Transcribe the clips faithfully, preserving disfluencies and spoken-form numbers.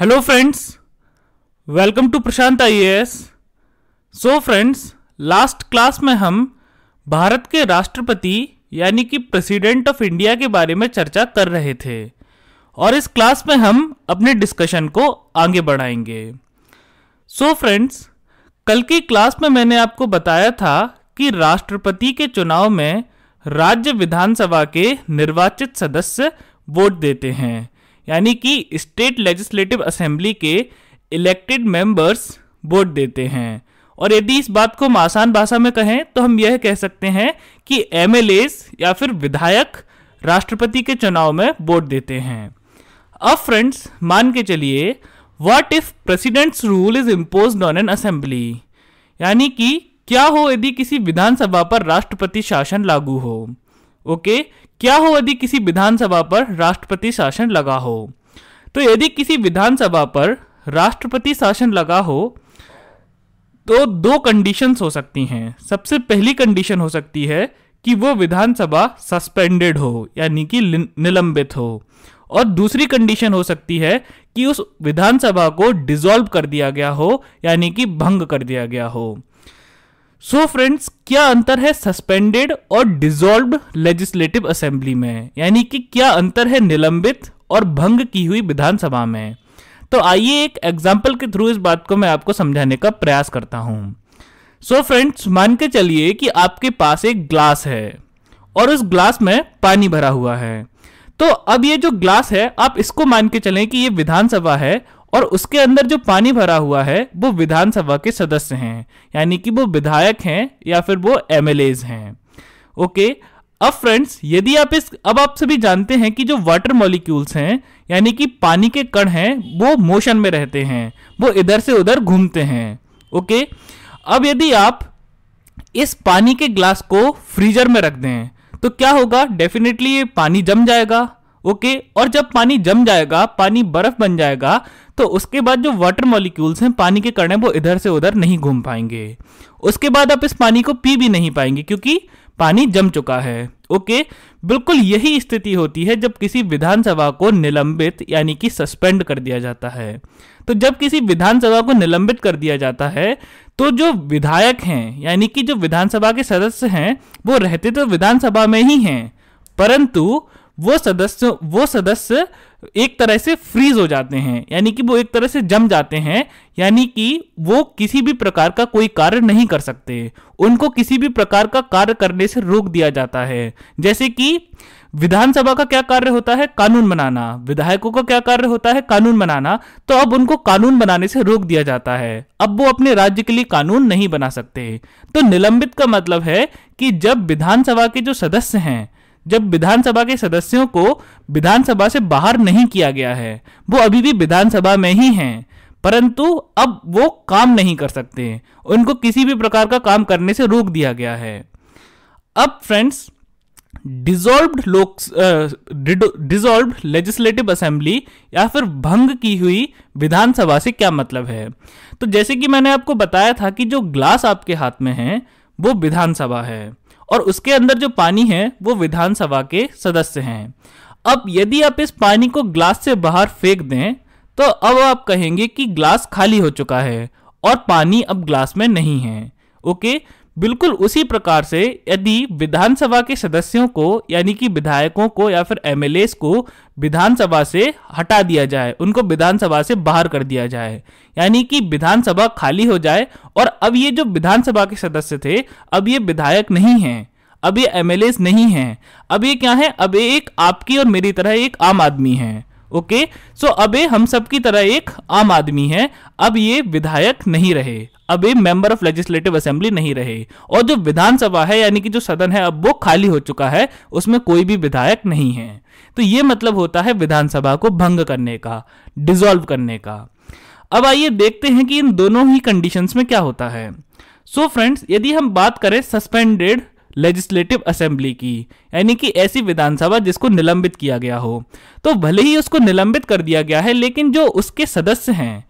Hello friends, welcome to Prashant I A S. So friends, last class में हम भारत के राष्ट्रपति यानी कि प्रेसिडेंट ऑफ इंडिया के बारे में चर्चा कर रहे थे और इस क्लास में हम अपने डिस्कशन को आगे बढ़ाएंगे। सो फ्रेंड्स, कल की क्लास में मैंने आपको बताया था कि राष्ट्रपति के चुनाव में राज्य विधानसभा के निर्वाचित सदस्य वोट देते हैं, यानी कि स्टेट लेजिस्लेटिव असेंबली के इलेक्टेड मेंबर्स वोट देते हैं। और यदि इस बात को हम आसान भाषा में कहें तो हम यह कह सकते हैं कि एम एल एस या फिर विधायक राष्ट्रपति के चुनाव में वोट देते हैं। अब फ्रेंड्स, मान के चलिए what if president's rule is imposed on an assembly, यानी कि क्या हो यदि किसी विधानसभा पर राष्ट्रपति शासन लागू हो। ओके okay, क्या हो यदि किसी विधानसभा पर राष्ट्रपति शासन लगा हो। तो यदि किसी विधानसभा पर राष्ट्रपति शासन लगा हो तो दो कंडीशंस हो सकती हैं। सबसे पहली कंडीशन हो सकती है कि वो विधानसभा सस्पेंडेड हो, यानी कि निलंबित हो, और दूसरी कंडीशन हो सकती है कि उस विधानसभा को डिसॉल्व कर दिया गया हो, यानी कि भंग कर दिया गया हो। सो so फ्रेंड्स, क्या अंतर है सस्पेंडेड और डिसॉल्व्ड लेजिस्लेटिव असेंबली में, यानी कि क्या अंतर है निलंबित और भंग की हुई विधानसभा में। तो आइए एक एग्जाम्पल के थ्रू इस बात को मैं आपको समझाने का प्रयास करता हूँ। सो फ्रेंड्स, मान के चलिए कि आपके पास एक ग्लास है और उस ग्लास में पानी भरा हुआ है। तो अब ये जो ग्लास है, आप इसको मान के चलें कि ये विधानसभा है और उसके अंदर जो पानी भरा हुआ है वो विधानसभा के सदस्य हैं, यानी कि वो विधायक हैं या फिर वो एम एल एज हैं। ओके, अब फ्रेंड्स, यदि आप इस अब आप सभी जानते हैं कि जो वाटर मॉलिक्यूल्स हैं, यानी कि पानी के कण हैं, वो मोशन में रहते हैं, वो इधर से उधर घूमते हैं। ओके, अब यदि आप इस पानी के ग्लास को फ्रीजर में रख दें तो क्या होगा, डेफिनेटली ये पानी जम जाएगा। ओके okay, और जब पानी जम जाएगा, पानी बर्फ बन जाएगा, तो उसके बाद जो वाटर मॉलिक्यूल्स हैं, पानी के कण हैं, वो इधर से उधर नहीं घूम पाएंगे। उसके बाद आप इस पानी को पी भी नहीं पाएंगे क्योंकि पानी जम चुका है। ओके okay, बिल्कुल यही स्थिति होती है जब किसी विधानसभा को निलंबित यानी कि सस्पेंड कर दिया जाता है। तो जब किसी विधानसभा को निलंबित कर दिया जाता है तो जो विधायक हैं, यानी कि जो विधानसभा के सदस्य हैं, वो रहते तो विधानसभा में ही हैं, परंतु वो सदस्य वो सदस्य एक तरह से फ्रीज हो जाते हैं, यानी कि वो एक तरह से जम जाते हैं, यानी कि वो किसी भी प्रकार का कोई कार्य नहीं कर सकते। उनको किसी भी प्रकार का कार्य करने से रोक दिया जाता है। जैसे कि विधानसभा का क्या कार्य होता है, कानून बनाना। विधायकों का क्या कार्य होता है, कानून बनाना। तो अब उनको कानून बनाने से रोक दिया जाता है। अब वो अपने राज्य के लिए कानून नहीं बना सकते। तो निलंबित का मतलब है कि जब विधानसभा के जो सदस्य हैं, जब विधानसभा के सदस्यों को विधानसभा से बाहर नहीं किया गया है, वो अभी भी विधानसभा में ही हैं, परंतु अब वो काम नहीं कर सकते। उनको किसी भी प्रकार का काम करने से रोक दिया गया है। अब फ्रेंड्स, डिसॉल्व्ड लोक डिसॉल्व्ड लेजिस्लेटिव असेंबली या फिर भंग की हुई विधानसभा से क्या मतलब है। तो जैसे कि मैंने आपको बताया था कि जो ग्लास आपके हाथ में है वो विधानसभा है और उसके अंदर जो पानी है वो विधानसभा के सदस्य हैं। अब यदि आप इस पानी को ग्लास से बाहर फेंक दें तो अब आप कहेंगे कि ग्लास खाली हो चुका है और पानी अब ग्लास में नहीं है। ओके, बिल्कुल उसी प्रकार से यदि विधानसभा के सदस्यों को, यानी कि विधायकों को या फिर एम एल एज को विधानसभा से हटा दिया जाए, उनको विधानसभा से बाहर कर दिया जाए, यानी कि विधानसभा खाली हो जाए और अब ये जो विधानसभा के सदस्य थे, अब ये विधायक नहीं हैं, अब ये एम एल एज नहीं हैं, अब ये क्या है, अब ये एक आपकी और मेरी तरह एक आम आदमी है। Okay okay? सो so, अब ये हम सब की तरह एक आम आदमी है। अब ये विधायक नहीं रहे, अब ये मेंबर ऑफ लेजिस्लेटिव असेंबली नहीं रहे और जो विधानसभा है, यानी कि जो सदन है, अब वो खाली हो चुका है, उसमें कोई भी विधायक नहीं है। तो ये मतलब होता है विधानसभा को भंग करने का, डिसॉल्व करने का। अब आइए देखते हैं कि इन दोनों ही कंडीशंस में क्या होता है। सो so, फ्रेंड्स, यदि हम बात करें सस्पेंडेड लेजिस्लेटिव असेंबली की, यानी कि ऐसी विधानसभा जिसको निलंबित किया गया हो, तो भले ही उसको निलंबित कर दिया गया है लेकिन जो उसके सदस्य हैं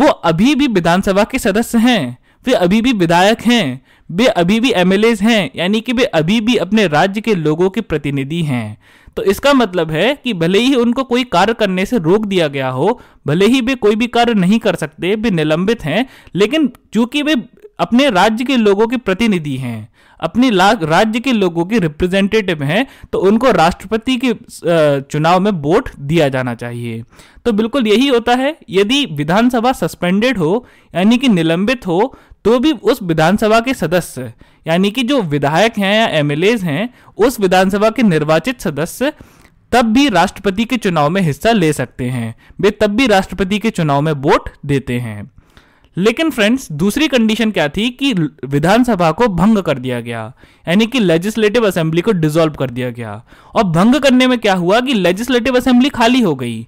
वो अभी भी विधानसभा के सदस्य हैं, वे अभी भी विधायक हैं, वे अभी भी एमएलए हैं, यानी कि वे अभी भी अपने राज्य के लोगों के प्रतिनिधि हैं। तो इसका मतलब है कि भले ही उनको कोई कार्य करने से रोक दिया गया हो, भले ही वे कोई भी कार्य नहीं कर सकते, वे निलंबित हैं, लेकिन चूंकि वे अपने राज्य के लोगों के प्रतिनिधि हैं, अपने राज्य के लोगों के रिप्रेजेंटेटिव हैं, तो उनको राष्ट्रपति के चुनाव में वोट दिया जाना चाहिए। तो बिल्कुल यही होता है, यदि विधानसभा सस्पेंडेड हो यानी कि निलंबित हो तो भी उस विधानसभा के सदस्य यानी कि जो विधायक हैं या एमएलए हैं, उस विधानसभा के निर्वाचित सदस्य तब भी राष्ट्रपति के चुनाव में हिस्सा ले सकते हैं, वे तब भी राष्ट्रपति के चुनाव में वोट देते हैं। लेकिन फ्रेंड्स, दूसरी कंडीशन क्या थी कि विधानसभा को भंग कर दिया गया, यानी कि लेजिस्लेटिव असेंबली को डिसॉल्व कर दिया गया। और भंग करने में क्या हुआ कि लेजिस्लेटिव असेंबली खाली हो गई,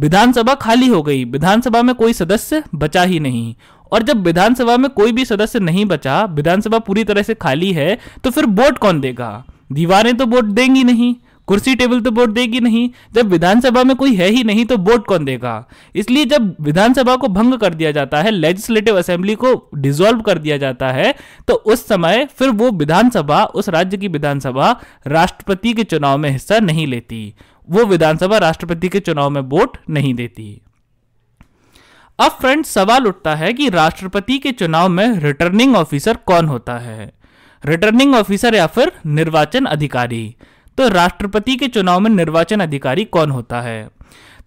विधानसभा खाली हो गई, विधानसभा में कोई सदस्य बचा ही नहीं। और जब विधानसभा में कोई भी सदस्य नहीं बचा, विधानसभा पूरी तरह से खाली है, तो फिर वोट कौन देगा? दीवारें तो वोट देंगी नहीं, कुर्सी टेबल तो वोट देगी नहीं, जब विधानसभा में कोई है ही नहीं तो वोट कौन देगा। इसलिए जब विधानसभा को भंग कर दिया जाता है, लेजिस्लेटिव असेंबली को डिसॉल्व कर दिया जाता है, तो उस समय फिर वो विधानसभा, उस राज्य की विधानसभा राष्ट्रपति के चुनाव में हिस्सा नहीं लेती, वो विधानसभा राष्ट्रपति के चुनाव में वोट नहीं देती। अब फ्रेंड्स, सवाल उठता है कि राष्ट्रपति के चुनाव में रिटर्निंग ऑफिसर कौन होता है, रिटर्निंग ऑफिसर या फिर निर्वाचन अधिकारी। तो राष्ट्रपति के चुनाव में निर्वाचन अधिकारी कौन होता है?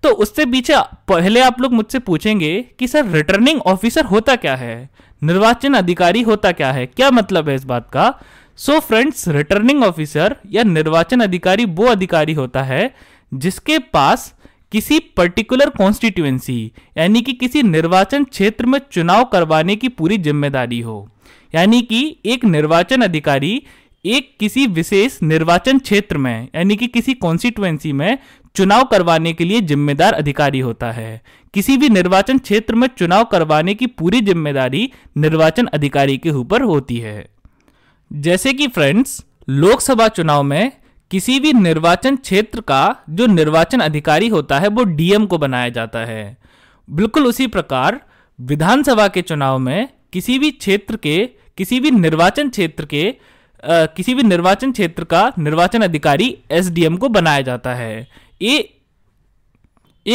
तो उससे पीछे पहले आप लोग मुझसे पूछेंगे कि सर रिटर्निंग ऑफिसर होता क्या है, निर्वाचन अधिकारी होता क्या है, क्या मतलब है इस बात का? सो फ्रेंड्स, रिटर्निंग ऑफिसर या निर्वाचन अधिकारी वो अधिकारी होता है जिसके पास किसी पर्टिकुलर कॉन्स्टिट्यूएंसी यानी कि किसी निर्वाचन क्षेत्र में चुनाव करवाने की पूरी जिम्मेदारी हो। यानी कि एक निर्वाचन अधिकारी एक किसी विशेष निर्वाचन क्षेत्र में यानी कि किसी कॉन्स्टिट्यूएंसी में चुनाव करवाने के लिए जिम्मेदार अधिकारी होता है। किसी भी निर्वाचन क्षेत्र में चुनाव करवाने की पूरी जिम्मेदारी निर्वाचन अधिकारी के ऊपर होती है। जैसे कि फ्रेंड्स, लोकसभा चुनाव में किसी भी निर्वाचन क्षेत्र का जो निर्वाचन अधिकारी होता है वो डीएम को बनाया जाता है। बिल्कुल उसी प्रकार विधानसभा के चुनाव में किसी भी क्षेत्र के किसी भी निर्वाचन क्षेत्र के Uh, किसी भी निर्वाचन क्षेत्र का निर्वाचन अधिकारी एसडीएम को बनाया जाता है। ये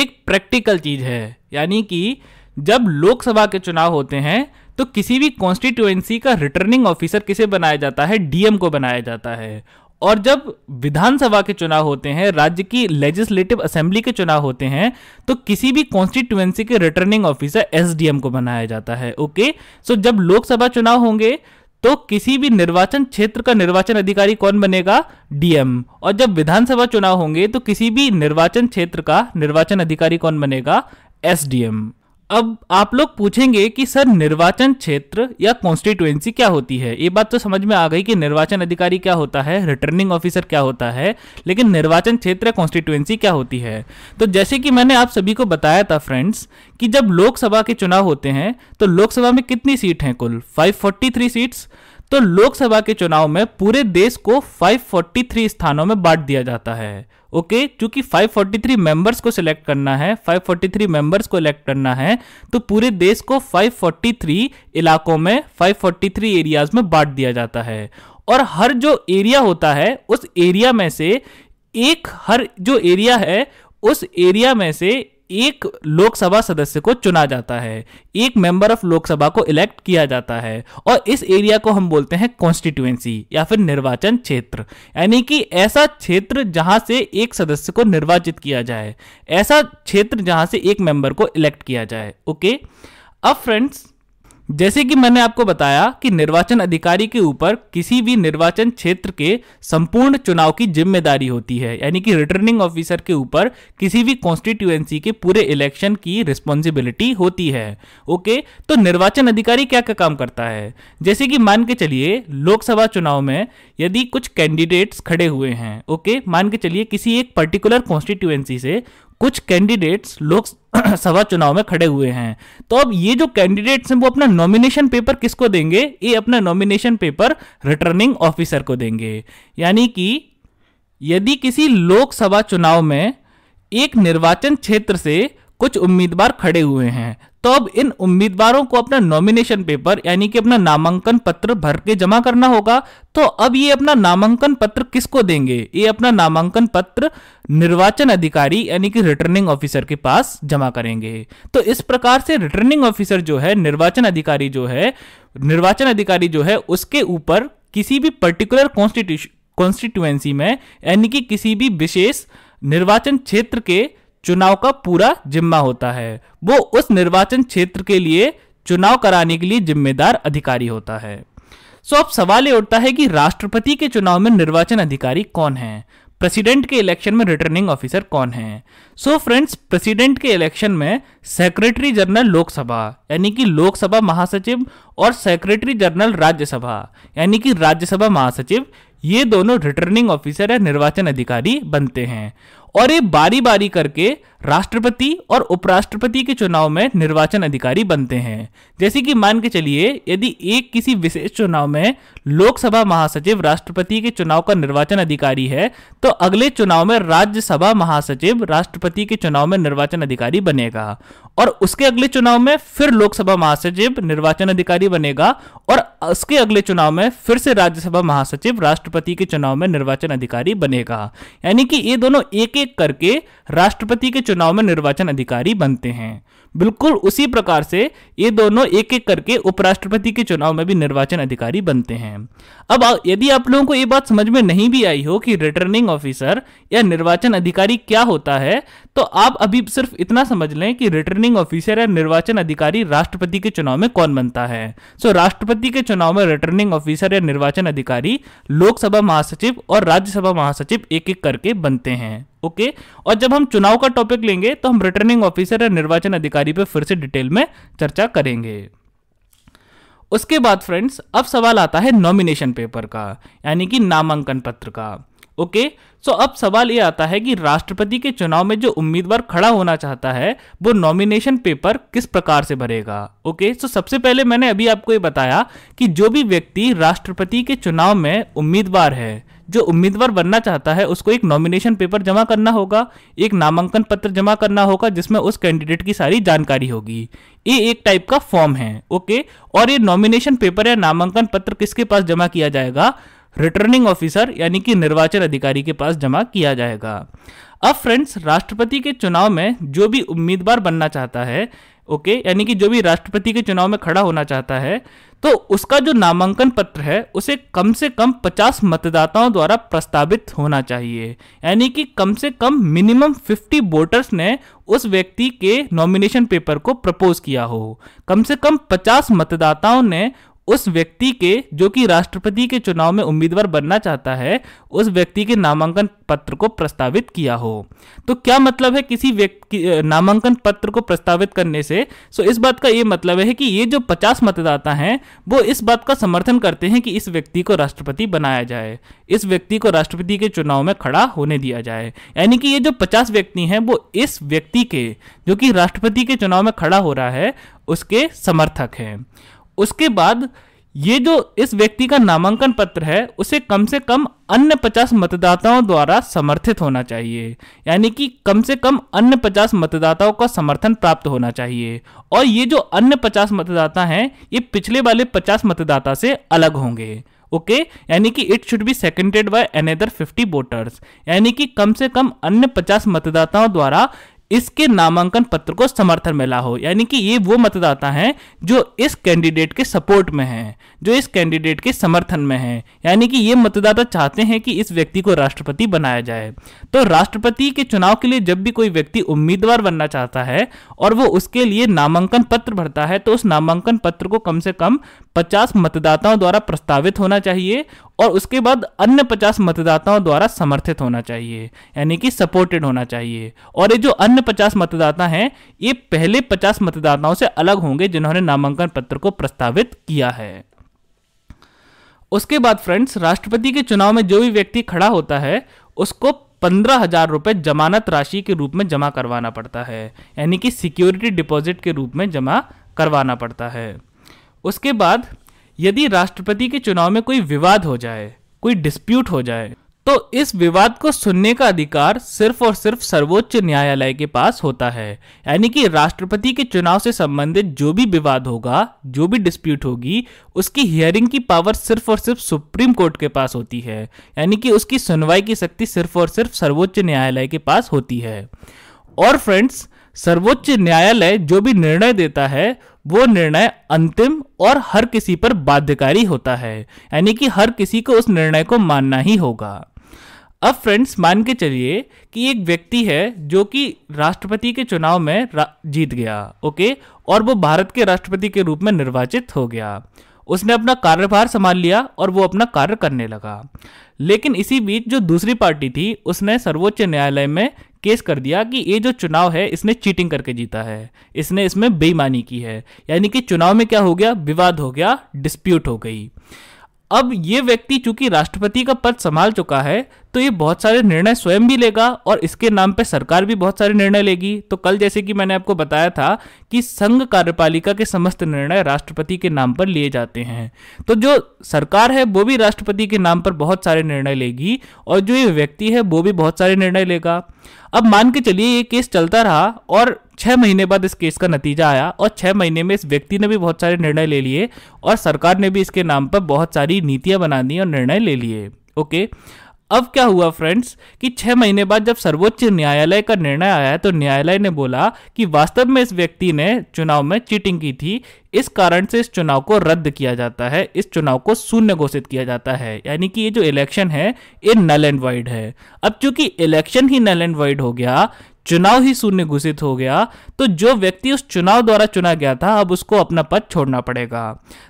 एक प्रैक्टिकल चीज है, यानी कि जब लोकसभा के चुनाव होते हैं तो किसी भी कॉन्स्टिट्यूएंसी का रिटर्निंग ऑफिसर किसे बनाया जाता है? डीएम को बनाया जाता है। और जब विधानसभा के चुनाव होते हैं, राज्य की लेजिस्लेटिव असेंबली के चुनाव होते हैं, तो किसी भी कॉन्स्टिट्यूएंसी के रिटर्निंग ऑफिसर एसडीएम को बनाया जाता है। ओके, सो जब लोकसभा चुनाव होंगे तो किसी भी निर्वाचन क्षेत्र का निर्वाचन अधिकारी कौन बनेगा? डीएम। और जब विधानसभा चुनाव होंगे तो किसी भी निर्वाचन क्षेत्र का निर्वाचन अधिकारी कौन बनेगा? एसडीएम। अब आप लोग पूछेंगे कि सर निर्वाचन क्षेत्र या कॉन्स्टिट्यूएंसी क्या होती है? ये बात तो समझ में आ गई कि निर्वाचन अधिकारी क्या होता है, रिटर्निंग ऑफिसर क्या होता है, लेकिन निर्वाचन क्षेत्र या कॉन्स्टिट्यूएंसी क्या होती है? तो जैसे कि मैंने आप सभी को बताया था फ्रेंड्स कि जब लोकसभा के चुनाव होते हैं तो लोकसभा में कितनी सीट हैं? कुल पाँच सौ तैंतालीस सीट्स। तो लोकसभा के चुनाव में पूरे देश को पाँच सौ तैंतालीस स्थानों में बांट दिया जाता है। ओके, क्योंकि पाँच सौ तैंतालीस मेंबर्स को सिलेक्ट करना है, पाँच सौ तैंतालीस मेंबर्स को इलेक्ट करना है, तो पूरे देश को पाँच सौ तैंतालीस इलाकों में, पाँच सौ तैंतालीस एरियाज में बांट दिया जाता है। और हर जो एरिया होता है उस एरिया में से एक, हर जो एरिया है उस एरिया में से एक लोकसभा सदस्य को चुना जाता है, एक मेंबर ऑफ लोकसभा को इलेक्ट किया जाता है। और इस एरिया को हम बोलते हैं कॉन्स्टिट्यूएंसी या फिर निर्वाचन क्षेत्र, यानी कि ऐसा क्षेत्र जहां से एक सदस्य को निर्वाचित किया जाए, ऐसा क्षेत्र जहां से एक मेंबर को इलेक्ट किया जाए। ओके, अब फ्रेंड्स, जैसे कि मैंने आपको बताया कि निर्वाचन अधिकारी के ऊपर किसी भी निर्वाचन क्षेत्र के संपूर्ण चुनाव की जिम्मेदारी होती है, यानी कि रिटर्निंग ऑफिसर के ऊपर किसी भी कॉन्स्टिट्यूएंसी के पूरे इलेक्शन की रिस्पॉन्सिबिलिटी होती है। ओके, तो निर्वाचन अधिकारी क्या क्या काम करता है? जैसे कि मान के चलिए लोकसभा चुनाव में यदि कुछ कैंडिडेट्स खड़े हुए हैं, ओके, मान के चलिए किसी एक पर्टिकुलर कॉन्स्टिट्यूएंसी से कुछ कैंडिडेट्स लोकसभा चुनाव में खड़े हुए हैं, तो अब ये जो कैंडिडेट्स हैं वो अपना नॉमिनेशन पेपर किसको देंगे? ये अपना नॉमिनेशन पेपर रिटर्निंग ऑफिसर को देंगे। यानी कि यदि किसी लोकसभा चुनाव में एक निर्वाचन क्षेत्र से कुछ उम्मीदवार खड़े हुए हैं तो अब इन उम्मीदवारों को अपना नॉमिनेशन पेपर यानी कि अपना नामांकन पत्र भर के जमा करना होगा। तो अब ये अपना नामांकन पत्र किसको देंगे? ये अपना नामांकन पत्र निर्वाचन अधिकारी यानी कि रिटर्निंग ऑफिसर के पास जमा करेंगे। तो इस प्रकार से रिटर्निंग ऑफिसर जो है, निर्वाचन अधिकारी जो है, निर्वाचन अधिकारी जो है उसके ऊपर किसी भी पर्टिकुलर कॉन्स्टिट्यूशन कॉन्स्टिट्यूएंसी में यानी कि किसी भी विशेष निर्वाचन क्षेत्र के चुनाव का पूरा जिम्मा होता है। वो उस निर्वाचन क्षेत्र के लिए चुनाव कराने के लिए जिम्मेदार अधिकारी होता है। सो अब सवाल ये उठता है कि राष्ट्रपति के चुनाव में निर्वाचन अधिकारी कौन है? प्रेसिडेंट के इलेक्शन में रिटर्निंग ऑफिसर कौन है? सो फ्रेंड्स, प्रेसिडेंट के इलेक्शन में सेक्रेटरी जनरल लोकसभा यानी कि लोकसभा महासचिव और सेक्रेटरी जनरल राज्यसभा यानी कि राज्यसभा महासचिव, ये दोनों रिटर्निंग ऑफिसर या निर्वाचन अधिकारी बनते हैं। और ये बारी बारी करके राष्ट्रपति और उपराष्ट्रपति के चुनाव में निर्वाचन अधिकारी बनते हैं। जैसे कि मान के चलिए, यदि एक किसी विशेष चुनाव में लोकसभा महासचिव राष्ट्रपति के चुनाव का निर्वाचन अधिकारी है, तो अगले चुनाव में राज्यसभा महासचिव राष्ट्रपति के चुनाव में निर्वाचन अधिकारी बनेगा और उसके अगले चुनाव में फिर लोकसभा महासचिव निर्वाचन अधिकारी बनेगा और उसके अगले चुनाव में फिर से राज्यसभा महासचिव राष्ट्रपति के चुनाव में निर्वाचन अधिकारी बनेगा। यानी कि ये दोनों एक एक करके राष्ट्रपति के चुनाव में निर्वाचन अधिकारी बनते हैं। बिल्कुल उसी प्रकार से ये दोनों एक एक करके उपराष्ट्रपति के चुनाव में भी निर्वाचन अधिकारी बनते हैं। अब यदि आप लोगों को ये बात समझ में नहीं भी आई हो कि रिटर्निंग ऑफिसर या निर्वाचन अधिकारी क्या होता है, तो आप अभी सिर्फ इतना समझ लें कि रिटर्निंग ऑफिसर या निर्वाचन अधिकारी राष्ट्रपति के चुनाव में कौन बनता है। सो राष्ट्रपति के चुनाव में रिटर्निंग ऑफिसर या निर्वाचन अधिकारी लोकसभा महासचिव और राज्यसभा महासचिव एक एक करके बनते हैं। Okay okay? और जब हम चुनाव का टॉपिक लेंगे तो हम रिटर्निंग ऑफिसर और निर्वाचन अधिकारी पर फिर से डिटेल में चर्चा करेंगे। उसके बाद फ्रेंड्स, अब सवाल आता है नॉमिनेशन पेपर का यानी कि नामांकन पत्र का। Okay okay? सो so, अब सवाल ये आता है कि राष्ट्रपति के चुनाव में जो उम्मीदवार खड़ा होना चाहता है वो नॉमिनेशन पेपर किस प्रकार से भरेगा। ओके सो so, सबसे पहले मैंने अभी आपको ये बताया कि जो भी व्यक्ति राष्ट्रपति के चुनाव में उम्मीदवार है, जो उम्मीदवार बनना चाहता है, उसको एक नॉमिनेशन पेपर जमा करना होगा, एक नामांकन पत्र जमा करना होगा जिसमें उस कैंडिडेट की सारी जानकारी होगी। ये एक टाइप का फॉर्म है। Okay okay? और ये नॉमिनेशन पेपर या नामांकन पत्र किसके पास जमा किया जाएगा? रिटर्निंग ऑफिसर यानी कि निर्वाचन अधिकारी के पास जमा किया जाएगा। अब फ्रेंड्स, राष्ट्रपति के चुनाव में जो भी उम्मीदवार बनना चाहता है, ओके यानी कि जो भी राष्ट्रपति के चुनाव में खड़ा होना चाहता है, तो उसका जो नामांकन पत्र है उसे कम से कम पचास मतदाताओं द्वारा प्रस्तावित होना चाहिए। यानी कि कम से कम मिनिमम पचास वोटर्स ने उस व्यक्ति के नॉमिनेशन पेपर को प्रपोज किया हो। कम से कम पचास मतदाताओं ने उस व्यक्ति के, जो कि राष्ट्रपति के चुनाव में उम्मीदवार बनना चाहता है, उस व्यक्ति के नामांकन पत्र को प्रस्तावित किया हो। तो क्या मतलब है किसी व्यक्ति नामांकन पत्र को प्रस्तावित करने से? सो इस बात का ये मतलब है कि ये जो पचास मतदाता हैं वो इस बात का समर्थन करते हैं कि इस व्यक्ति को राष्ट्रपति बनाया जाए, इस व्यक्ति को राष्ट्रपति के चुनाव में खड़ा होने दिया जाए। यानी कि ये जो पचास व्यक्ति हैं वो इस व्यक्ति के, जो कि राष्ट्रपति के चुनाव में खड़ा हो रहा है, उसके समर्थक हैं। उसके बाद ये जो इस व्यक्ति का नामांकन पत्र है उसे कम से कम अन्य पचास मतदाताओं द्वारा समर्थित होना चाहिए। यानी कि कम से कम अन्य पचास मतदाताओं का समर्थन प्राप्त होना चाहिए। और ये जो अन्य पचास मतदाता हैं ये पिछले वाले पचास मतदाता से अलग होंगे। ओके यानी कि it should be seconded by another पचास वोटर्स। यानी कि कम से कम अन्य पचास मतदाताओं द्वारा इसके नामांकन पत्र को समर्थन मिला हो। यानी कि ये वो मतदाता हैं जो इस कैंडिडेट के सपोर्ट में हैं, जो इस कैंडिडेट के समर्थन में हैं। यानी कि ये मतदाता चाहते हैं कि इस व्यक्ति को राष्ट्रपति बनाया जाए। तो राष्ट्रपति के चुनाव के लिए जब भी कोई व्यक्ति उम्मीदवार बनना चाहता है और वो उसके लिए नामांकन पत्र भरता है, तो उस नामांकन पत्र को कम से कम पचास मतदाताओं द्वारा प्रस्तावित होना चाहिए और उसके बाद अन्य पचास मतदाताओं द्वारा समर्थित होना चाहिए, यानी कि सपोर्टेड होना चाहिए। और ये जो अन्य पचास मतदाता हैं ये पहले पचास मतदाताओं से अलग होंगे जिन्होंने नामांकन पत्र को प्रस्तावित किया है। उसके बाद फ्रेंड्स, राष्ट्रपति के चुनाव में जो भी व्यक्ति खड़ा होता है उसको पंद्रह हजार रुपए जमानत राशि के रूप में जमा करवाना पड़ता है, यानी कि सिक्योरिटी डिपॉजिट के रूप में जमा करवाना पड़ता है। उसके बाद यदि राष्ट्रपति के चुनाव में कोई विवाद हो जाए, कोई डिस्प्यूट हो जाए, तो इस विवाद को सुनने का अधिकार सिर्फ और सिर्फ सर्वोच्च न्यायालय के पास होता है। यानी कि राष्ट्रपति के चुनाव से संबंधित जो भी विवाद होगा, जो भी डिस्प्यूट होगी, उसकी हियरिंग की पावर सिर्फ और सिर्फ सुप्रीम कोर्ट के पास होती है। यानी कि उसकी सुनवाई की शक्ति सिर्फ और सिर्फ सर्वोच्च न्यायालय के पास होती है। और फ्रेंड्स, सर्वोच्च न्यायालय जो भी निर्णय देता है वो निर्णय अंतिम और हर किसी पर बाध्यकारी होता है। यानी कि हर किसी को उस निर्णय को मानना ही होगा। अब फ्रेंड्स, मान के चलिए कि एक व्यक्ति है जो कि राष्ट्रपति के चुनाव में जीत गया, ओके, और वो भारत के राष्ट्रपति के रूप में निर्वाचित हो गया। उसने अपना कार्यभार संभाल लिया और वो अपना कार्य करने लगा। लेकिन इसी बीच जो दूसरी पार्टी थी उसने सर्वोच्च न्यायालय में केस कर दिया कि ये जो चुनाव है इसने चीटिंग करके जीता है, इसने इसमें बेईमानी की है। यानी कि चुनाव में क्या हो गया, विवाद हो गया, डिस्प्यूट हो गई। अब ये व्यक्ति चूंकि राष्ट्रपति का पद संभाल चुका है तो ये बहुत सारे निर्णय स्वयं भी लेगा और इसके नाम पे सरकार भी बहुत सारे निर्णय लेगी। तो कल जैसे कि मैंने आपको बताया था कि संघ कार्यपालिका के समस्त निर्णय राष्ट्रपति के नाम पर लिए जाते हैं, तो जो सरकार है वो भी राष्ट्रपति के नाम पर बहुत सारे निर्णय लेगी और जो ये व्यक्ति है वो भी बहुत सारे निर्णय लेगा। अब मान के चलिए ये केस चलता रहा और छः महीने बाद इस केस का नतीजा आया और छः महीने में इस व्यक्ति ने भी बहुत सारे निर्णय ले लिए और सरकार ने भी इसके नाम पर बहुत सारी नीतियां बना दी और निर्णय ले लिए, ओके। अब क्या हुआ फ्रेंड्स कि छः महीने बाद जब सर्वोच्च न्यायालय का निर्णय आया तो न्यायालय ने बोला कि वास्तव में इस व्यक्ति ने चुनाव में चीटिंग की थी, इस कारण से इस चुनाव को रद्द किया जाता है, इस चुनाव को शून्य घोषित किया जाता है। यानी कि ये जो इलेक्शन है ये नल एंड वॉइड है। अब चूंकि इलेक्शन ही नल एंड वॉइड हो गया, चुनाव ही शून्य घोषित हो गया, तो जो व्यक्ति उस चुनाव द्वारा चुना गया था अब उसको अपना पद छोड़ना पड़ेगा।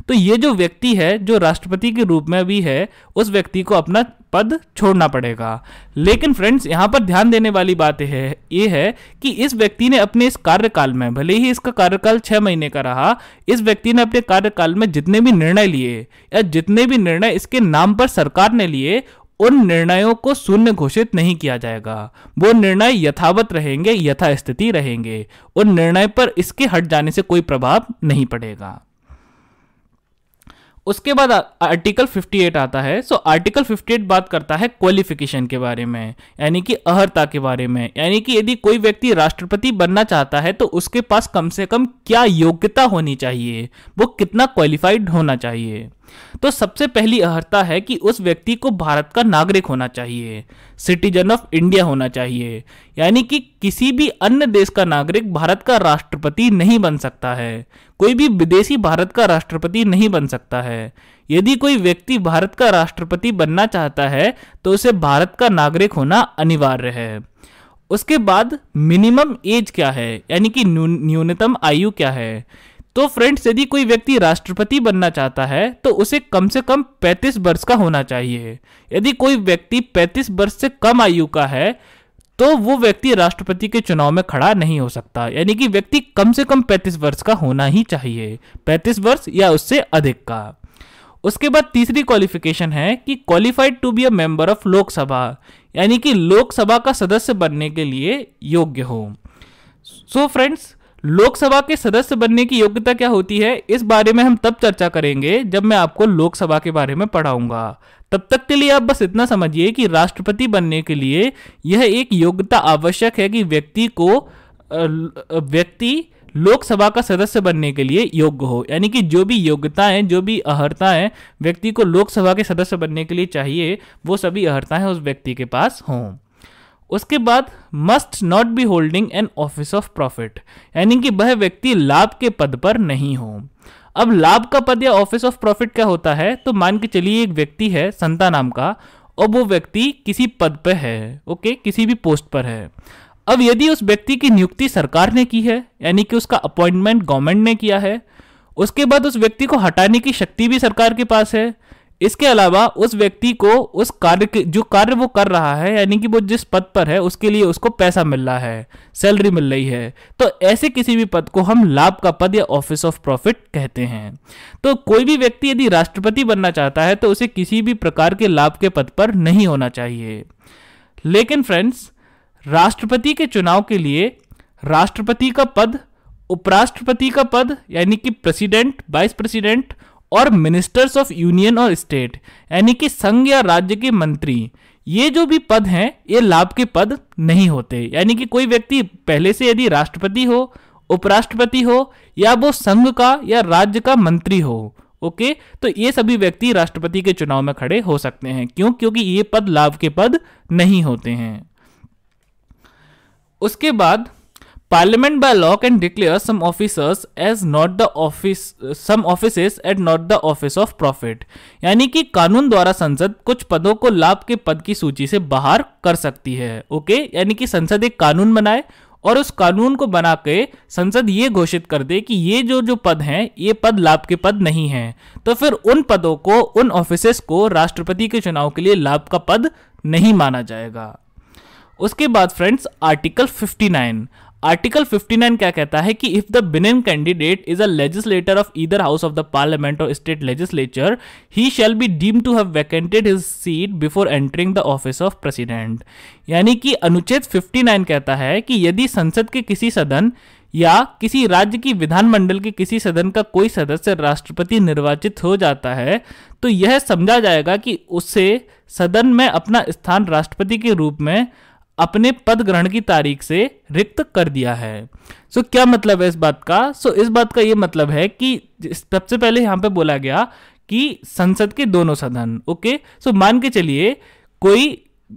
तो ये जो व्यक्ति है जो राष्ट्रपति के रूप में भी है उस व्यक्ति को अपना पद छोड़ना पड़ेगा। लेकिन फ्रेंड्स, यहाँ पर ध्यान देने वाली बात है ये है कि इस व्यक्ति ने अपने इस कार्यकाल में, भले ही इसका कार्यकाल छः महीने का रहा, इस व्यक्ति ने अपने कार्यकाल में जितने भी निर्णय लिए या जितने भी निर्णय इसके नाम पर सरकार ने लिए उन निर्णयों को शून्य घोषित नहीं किया जाएगा। वो निर्णय यथावत रहेंगे, यथास्थिति रहेंगे। उन निर्णय पर इसके हट जाने से कोई प्रभाव नहीं पड़ेगा। उसके बाद आर्टिकल अट्ठावन आता है। सो आर्टिकल अट्ठावन बात करता है क्वालिफिकेशन के बारे में, यानी कि अहर्ता के बारे में। यानी कि यदि कोई व्यक्ति राष्ट्रपति बनना चाहता है तो उसके पास कम से कम क्या योग्यता होनी चाहिए, वो कितना क्वालिफाइड होना चाहिए। तो सबसे पहली अहर्ता है कि उस व्यक्ति को भारत का नागरिक होना चाहिए, सिटीजन ऑफ इंडिया होना चाहिए। यानी कि किसी भी अन्य देश का नागरिक भारत का राष्ट्रपति नहीं बन सकता है, कोई भी विदेशी भारत का राष्ट्रपति नहीं बन सकता है। यदि कोई व्यक्ति भारत का राष्ट्रपति बनना चाहता है तो उसे भारत का नागरिक होना अनिवार्य है। उसके बाद मिनिमम एज क्या है, यानी कि न्यूनतम आयु क्या है। तो फ्रेंड्स, यदि कोई व्यक्ति राष्ट्रपति बनना चाहता है तो उसे कम से कम पैंतीस वर्ष का होना चाहिए। यदि कोई व्यक्ति पैंतीस वर्ष से कम आयु का है तो वो व्यक्ति राष्ट्रपति के चुनाव में खड़ा नहीं हो सकता। यानी कि व्यक्ति कम से कम पैंतीस वर्ष का होना ही चाहिए, पैंतीस वर्ष या उससे अधिक का। उसके बाद तीसरी क्वालिफिकेशन है कि qualified to be a member of Lok Sabha, यानी कि लोकसभा का सदस्य बनने के लिए योग्य हो। सो फ्रेंड्स, लोकसभा के सदस्य बनने की योग्यता क्या होती है, इस बारे में हम तब चर्चा करेंगे जब मैं आपको लोकसभा के बारे में पढ़ाऊंगा। तब तक के लिए आप बस इतना समझिए कि राष्ट्रपति बनने के लिए यह एक योग्यता आवश्यक है कि व्यक्ति को व्यक्ति लोकसभा का सदस्य बनने के लिए योग्य हो। यानी कि जो भी योग्यताएं, जो भी अहर्ताएं व्यक्ति को लोकसभा के सदस्य बनने के लिए चाहिए वो सभी अहर्ताएं उस व्यक्ति के पास हों। उसके बाद must not be holding an office of profit, यानी कि वह व्यक्ति लाभ के पद पर नहीं हो। अब लाभ का पद या ऑफिस ऑफ प्रॉफिट क्या होता है, तो मान के चलिए एक व्यक्ति है संता नाम का और वो व्यक्ति किसी पद पर है, ओके, किसी भी पोस्ट पर है। अब यदि उस व्यक्ति की नियुक्ति सरकार ने की है, यानी कि उसका अपॉइंटमेंट गवर्नमेंट ने किया है, उसके बाद उस व्यक्ति को हटाने की शक्ति भी सरकार के पास है। इसके अलावा उस व्यक्ति को उस कार्य के, जो कार्य वो कर रहा है, यानी कि वो जिस पद पर है उसके लिए उसको पैसा मिल रहा है, सैलरी मिल रही है, तो ऐसे किसी भी पद को हम लाभ का पद या ऑफिस ऑफ प्रॉफिट कहते हैं। तो कोई भी व्यक्ति यदि राष्ट्रपति बनना चाहता है तो उसे किसी भी प्रकार के लाभ के पद पर नहीं होना चाहिए। लेकिन फ्रेंड्स, राष्ट्रपति के चुनाव के लिए राष्ट्रपति का पद, उपराष्ट्रपति का पद यानी कि प्रेसिडेंट, वाइस प्रेसिडेंट और मिनिस्टर्स ऑफ यूनियन और स्टेट, यानी कि संघ या राज्य के मंत्री, ये जो भी पद हैं ये लाभ के पद नहीं होते। यानी कि कोई व्यक्ति पहले से यदि राष्ट्रपति हो, उपराष्ट्रपति हो या वो संघ का या राज्य का मंत्री हो, ओके, तो ये सभी व्यक्ति राष्ट्रपति के चुनाव में खड़े हो सकते हैं। क्यों? क्योंकि ये पद लाभ के पद नहीं होते हैं। उसके बाद Parliament by law can declare some officers as not the office, some offices at not the office of profit। यानी कि कानून द्वारा संसद कुछ पदों को लाभ के पद की सूची से बाहर कर सकती है। ओके, यानी कि संसद एक कानून बनाए और उस कानून को बना के संसद ये घोषित कर दे कि ये जो जो पद हैं ये पद लाभ के पद नहीं हैं, तो फिर उन पदों को, उन ऑफिसेस को राष्ट्रपति के चुनाव के लिए लाभ का पद नहीं माना जाएगा। उसके बाद friends article fifty nine, article fifty nine क्या कहता है कि इफ द बिनेन candidate is a legislator of either house of the parliament और state legislature, he shall be deemed to have vacated his seat before entering the office of president. यानी कि अनुच्छेद fifty nine कहता है कि यदि संसद के किसी सदन या किसी राज्य की विधानमंडल के किसी सदन का कोई सदस्य राष्ट्रपति निर्वाचित हो जाता है तो यह समझा जाएगा कि उससे सदन में अपना स्थान राष्ट्रपति के रूप में अपने पद ग्रहण की तारीख से रिक्त कर दिया है। सो so, क्या मतलब है इस बात का? सो so, इस बात का ये मतलब है कि सबसे पहले यहाँ पे बोला गया कि संसद के दोनों सदन, ओके, सो so, मान के चलिए कोई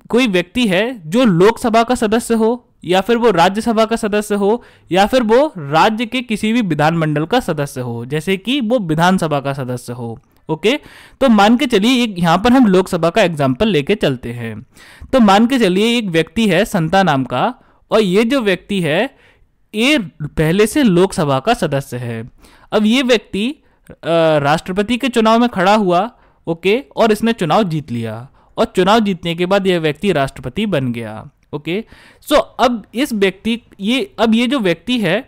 कोई व्यक्ति है जो लोकसभा का सदस्य हो या फिर वो राज्यसभा का सदस्य हो या फिर वो राज्य के किसी भी विधानमंडल का सदस्य हो, जैसे कि वो विधानसभा का सदस्य हो, ओके okay? तो मान के चलिए यहाँ पर हम लोकसभा का एग्जाम्पल लेके चलते हैं। तो मान के चलिए एक व्यक्ति है संता नाम का और ये जो व्यक्ति है ये पहले से लोकसभा का सदस्य है। अब ये व्यक्ति राष्ट्रपति के चुनाव में खड़ा हुआ, ओके okay? और इसने चुनाव जीत लिया और चुनाव जीतने के बाद यह व्यक्ति राष्ट्रपति बन गया, ओके okay? सो so, अब इस व्यक्ति ये अब ये जो व्यक्ति है,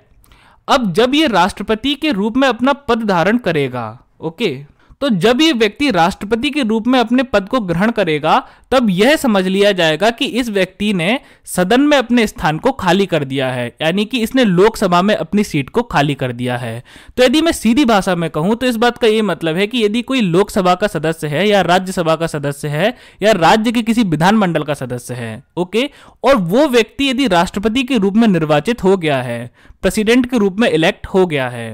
अब जब ये राष्ट्रपति के रूप में अपना पद धारण करेगा, ओके okay? तो जब ये व्यक्ति राष्ट्रपति के रूप में अपने पद को ग्रहण करेगा तब यह समझ लिया जाएगा कि इस व्यक्ति ने सदन में अपने स्थान को खाली कर दिया है, यानी कि इसने लोकसभा में अपनी सीट को खाली कर दिया है। तो यदि मैं सीधी भाषा में कहूं तो इस बात का ये मतलब है कि यदि कोई लोकसभा का सदस्य है या राज्यसभा का सदस्य है या राज्य के किसी विधानमंडल का सदस्य है, ओके, और वो व्यक्ति यदि राष्ट्रपति के रूप में निर्वाचित हो गया है, प्रेसिडेंट के रूप में इलेक्ट हो गया है,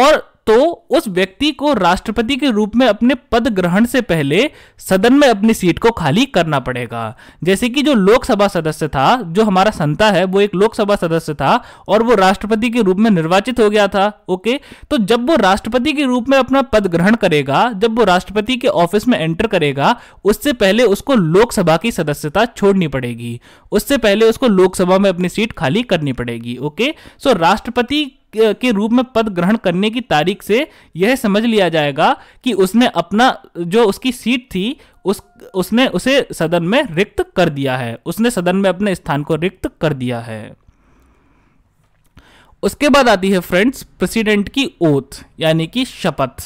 और तो उस व्यक्ति को राष्ट्रपति के रूप में अपने पद ग्रहण से पहले सदन में अपनी सीट को खाली करना पड़ेगा। जैसे कि जो लोकसभा सदस्य था, जो हमारा संता है, वो एक लोकसभा सदस्य था और वो राष्ट्रपति के रूप में निर्वाचित हो गया था, ओके, तो जब वो राष्ट्रपति के रूप में अपना पद ग्रहण करेगा, जब वो राष्ट्रपति के ऑफिस में एंटर करेगा, उससे पहले उसको लोकसभा की सदस्यता छोड़नी पड़ेगी, उससे पहले उसको लोकसभा में अपनी सीट खाली करनी पड़ेगी, ओके। सो राष्ट्रपति के रूप में पद ग्रहण करने की तारीख से यह समझ लिया जाएगा कि उसने अपना जो उसकी सीट थी उस उसने उसे सदन में रिक्त कर दिया है, उसने सदन में अपने स्थान को रिक्त कर दिया है। उसके बाद आती है फ्रेंड्स प्रेसिडेंट की ओथ, यानी कि शपथ।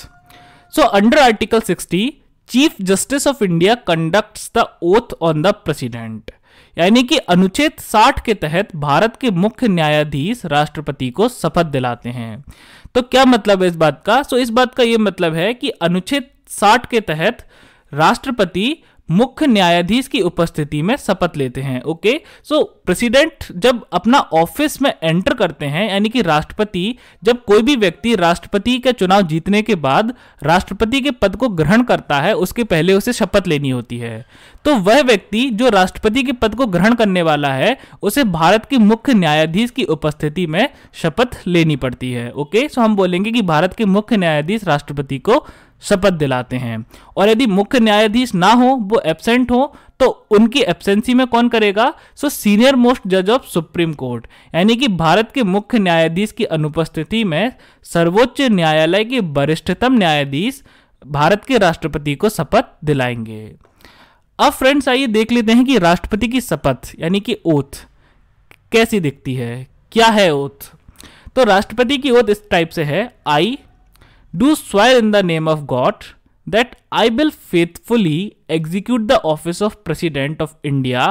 So under article sixty chief justice of India conducts the oath on the president, यानी कि अनुच्छेद साठ के तहत भारत के मुख्य न्यायाधीश राष्ट्रपति को शपथ दिलाते हैं। तो क्या मतलब है इस बात का? सो इस बात का यह मतलब है कि अनुच्छेद साठ के तहत राष्ट्रपति मुख्य न्यायाधीश की उपस्थिति में शपथ लेते हैं, ओके। सो प्रेसिडेंट जब अपना ऑफिस में एंटर करते हैं, यानी कि राष्ट्रपति, जब कोई भी व्यक्ति राष्ट्रपति का चुनाव जीतने के बाद राष्ट्रपति के पद को ग्रहण करता है, उसके पहले उसे शपथ लेनी होती है। तो वह व्यक्ति जो राष्ट्रपति के पद को ग्रहण करने वाला है उसे भारत के मुख्य न्यायाधीश की उपस्थिति में शपथ लेनी पड़ती है, ओके। सो हम बोलेंगे कि भारत के मुख्य न्यायाधीश राष्ट्रपति को शपथ दिलाते हैं। और यदि मुख्य न्यायाधीश ना हो, वो एब्सेंट हो, तो उनकी एब्सेंसी में कौन करेगा? सो सीनियर मोस्ट जज ऑफ सुप्रीम कोर्ट, यानी कि भारत के मुख्य न्यायाधीश की अनुपस्थिति में सर्वोच्च न्यायालय के वरिष्ठतम न्यायाधीश भारत के राष्ट्रपति को शपथ दिलाएंगे। अब फ्रेंड्स आइए देख लेते हैं कि राष्ट्रपति की शपथ यानी कि ओथ कैसी दिखती है, क्या है ओथ। तो राष्ट्रपति की ओथ इस टाइप से है, आई Do swear in the name of God that I will faithfully execute the office of President of India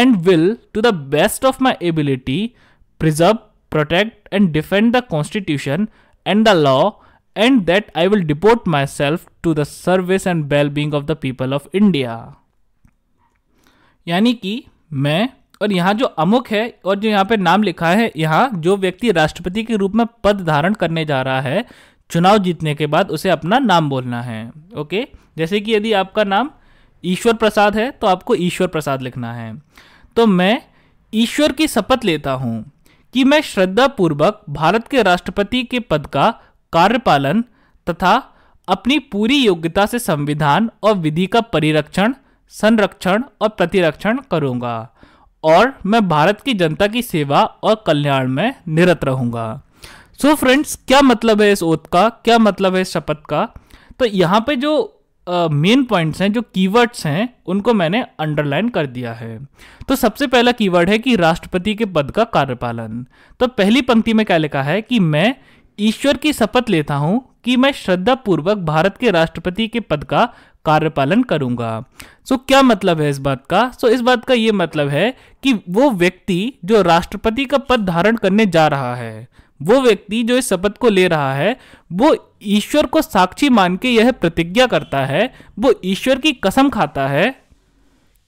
and will, to the best of my ability, preserve, protect, and defend the Constitution and the law, and that I will devote myself to the service and well-being of the people of India. यानी कि मैं, और यहाँ जो अमुक है और जो यहाँ पे नाम लिखा है, यहाँ जो व्यक्ति राष्ट्रपति के रूप में पद धारण करने जा रहा है चुनाव जीतने के बाद, उसे अपना नाम बोलना है। ओके, जैसे कि यदि आपका नाम ईश्वर प्रसाद है तो आपको ईश्वर प्रसाद लिखना है। तो मैं ईश्वर की शपथ लेता हूँ कि मैं श्रद्धापूर्वक भारत के राष्ट्रपति के पद का कार्यपालन तथा अपनी पूरी योग्यता से संविधान और विधि का परिरक्षण, संरक्षण और प्रतिरक्षण करूँगा, और मैं भारत की जनता की सेवा और कल्याण में निरत रहूँगा। सो फ्रेंड्स, क्या मतलब है इस ओथ का, क्या मतलब है इस शपथ का? तो यहाँ पे जो मेन uh, पॉइंट्स हैं, जो कीवर्ड्स हैं, उनको मैंने अंडरलाइन कर दिया है। तो सबसे पहला कीवर्ड है कि राष्ट्रपति के पद का कार्यपालन। तो पहली पंक्ति में क्या लिखा है कि मैं ईश्वर की शपथ लेता हूं कि मैं श्रद्धापूर्वक भारत के राष्ट्रपति के पद का कार्यपालन करूंगा। सो so, क्या मतलब है इस बात का? सो so, इस बात का ये मतलब है कि वो व्यक्ति जो राष्ट्रपति का पद धारण करने जा रहा है, वो व्यक्ति जो इस शपथ को ले रहा है, वो ईश्वर को साक्षी मान के यह प्रतिज्ञा करता है, वो ईश्वर की कसम खाता है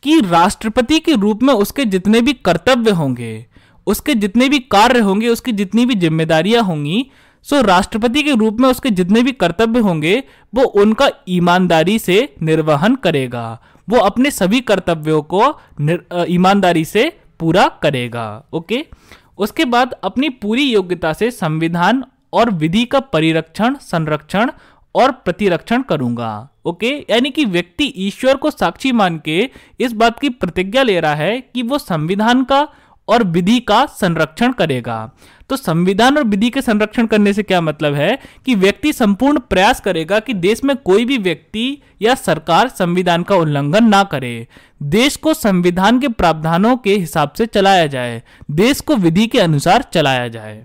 कि राष्ट्रपति के रूप में उसके जितने भी कर्तव्य होंगे, उसके जितने भी कार्य होंगे, उसकी जितनी भी जिम्मेदारियां होंगी, सो राष्ट्रपति के रूप में उसके जितने भी कर्तव्य होंगे, वो उनका ईमानदारी से निर्वहन करेगा। वो अपने सभी कर्तव्यों को ईमानदारी से पूरा करेगा। ओके, उसके बाद अपनी पूरी योग्यता से संविधान और विधि का परिरक्षण, संरक्षण और प्रतिरक्षण करूंगा। ओके, यानी कि व्यक्ति ईश्वर को साक्षी मान के इस बात की प्रतिज्ञा ले रहा है कि वो संविधान का और विधि का संरक्षण करेगा। तो संविधान और विधि के संरक्षण करने से क्या मतलब है कि व्यक्ति संपूर्ण प्रयास करेगा कि देश में कोई भी व्यक्ति या सरकार संविधान का उल्लंघन ना करे, देश को संविधान के प्रावधानों के हिसाब से चलाया जाए, देश को विधि के अनुसार चलाया जाए।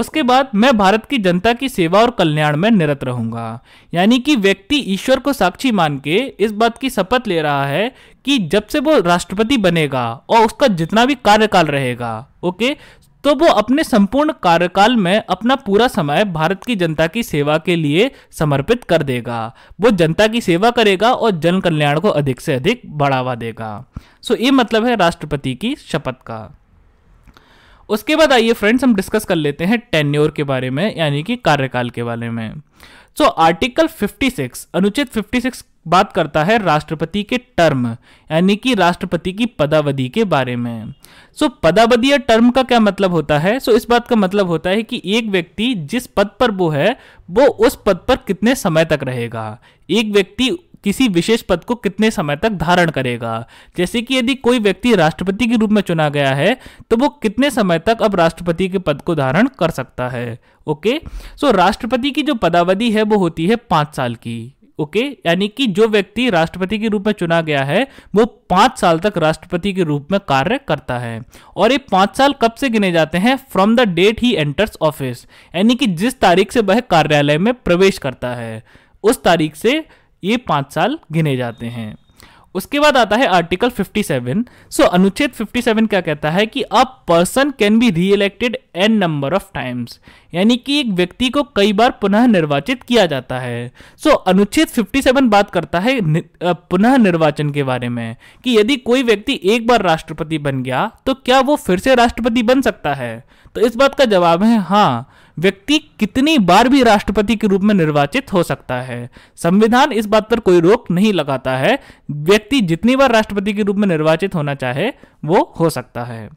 उसके बाद मैं भारत की जनता की सेवा और कल्याण में निरत रहूंगा, यानी कि व्यक्ति ईश्वर को साक्षी मान के इस बात की शपथ ले रहा है कि जब से वो राष्ट्रपति बनेगा और उसका जितना भी कार्यकाल रहेगा, ओके, तो वो अपने संपूर्ण कार्यकाल में अपना पूरा समय भारत की जनता की सेवा के लिए समर्पित कर देगा। वो जनता की सेवा करेगा और जन कल्याण को अधिक से अधिक बढ़ावा देगा। सो ये मतलब है राष्ट्रपति की शपथ का। उसके बाद आइए फ्रेंड्स, हम डिस्कस कर लेते हैं टेन्योर के बारे में, यानी कि कार्यकाल के बारे में। सो आर्टिकल छप्पन, अनुच्छेद छप्पन बात करता है राष्ट्रपति के टर्म, यानी कि राष्ट्रपति की पदावधि के बारे में। सो पदावधि या टर्म का क्या मतलब होता है? सो इस बात का मतलब होता है कि एक व्यक्ति जिस पद पर वो है, वो उस पद पर कितने समय तक रहेगा, एक व्यक्ति किसी विशेष पद को कितने समय तक धारण करेगा। जैसे कि यदि कोई व्यक्ति राष्ट्रपति के रूप में चुना गया है तो वो कितने समय तक अब राष्ट्रपति के पद को धारण कर सकता है। ओके, सो राष्ट्रपति की जो पदावधि है वो होती है पाँच साल की। ओके, यानी कि जो व्यक्ति राष्ट्रपति के रूप में चुना गया है वो पाँच साल तक राष्ट्रपति के रूप में कार्य करता है। और ये पाँच साल कब से गिने जाते हैं? From the date he enters office, यानी कि जिस तारीख से वह कार्यालय में प्रवेश करता है उस तारीख से ये पाँच साल गिने जाते हैं। उसके बाद आता है आर्टिकल सत्तावन। सो अनुच्छेद सत्तावन क्या कहता है कि a person can be reelected an number of times, यानी कि एक व्यक्ति को कई बार पुनः निर्वाचित किया जाता है। सो so, अनुच्छेद सत्तावन बात करता है पुनः निर्वाचन के बारे में कि यदि कोई व्यक्ति एक बार राष्ट्रपति बन गया तो क्या वो फिर से राष्ट्रपति बन सकता है? तो इस बात का जवाब है हाँ, व्यक्ति कितनी बार भी राष्ट्रपति के रूप में निर्वाचित हो सकता है। संविधान इस बात पर कोई रोक नहीं लगाता है, व्यक्ति जितनी बार राष्ट्रपति के रूप में निर्वाचित होना चाहे वो हो सकता है।